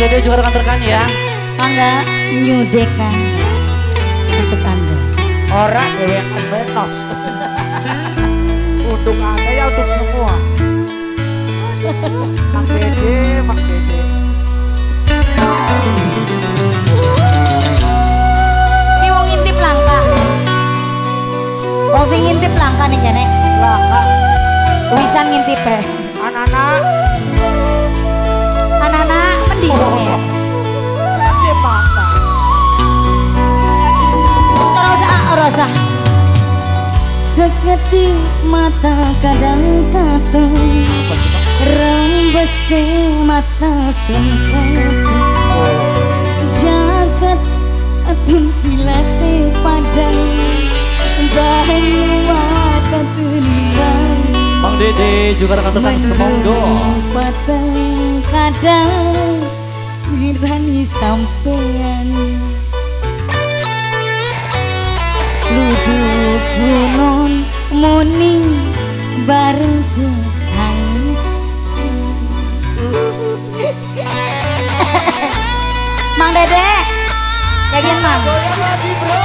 Dede juga rekan-rekan ya. Mangga nyudekan untuk Anda. Orang dewekan betos. Untuk Anda ya untuk semua. Mang Dede, Mang Dede. Ini wong ngintip langka. Wong sing ngintip langka nih kene. Langka. Wisan ngintip eh. Anak-anak mending ya. Seketip mata. Ora usah, ora usah. Seketip mata kadang katun. Rembesi mata sempurna. Jagat tuntilate padang. Bahayu mata tunang. Bang Dede juga rekan-rekan semonggo. Kadang mirani sampean luduk gunung muni bareng ketangis. Mang Dede jadian Mang goyang lagi bro.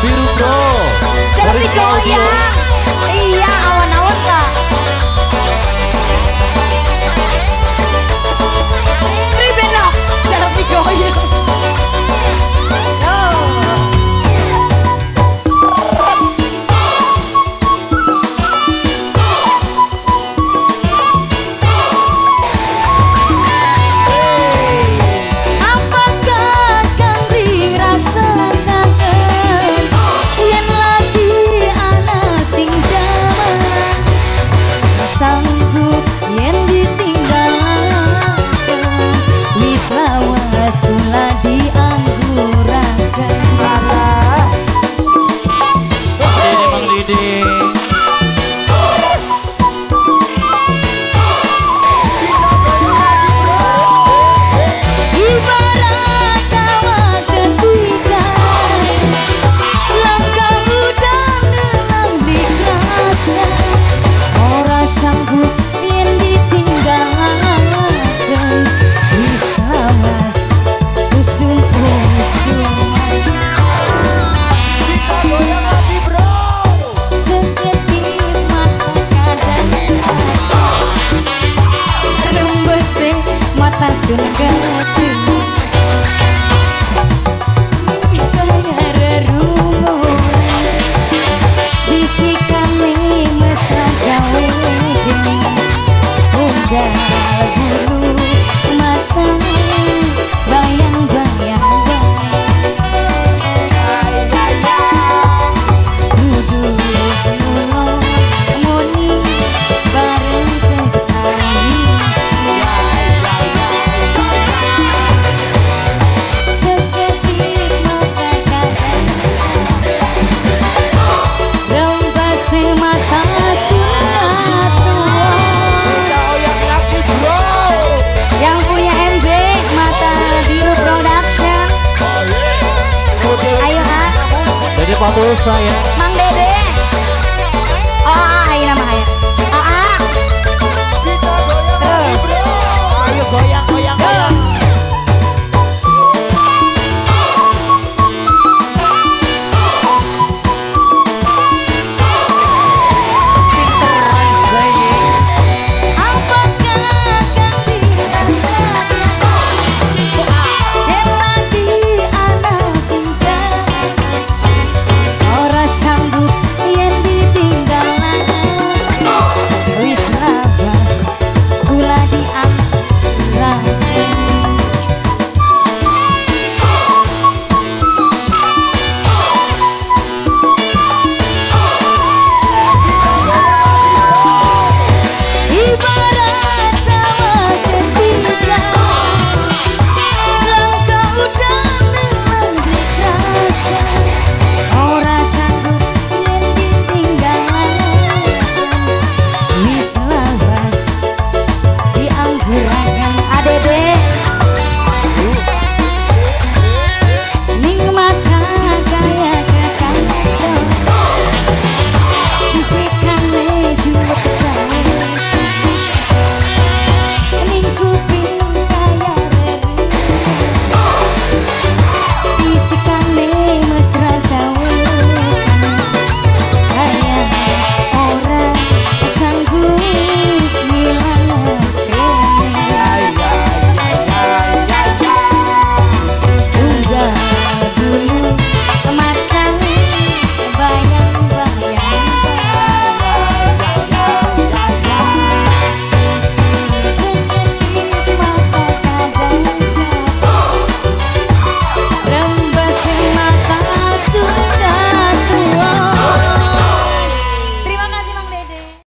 Biru bro, dari goyang, iya awan-awan kak. Ribenok, dari goyang. Patus saya.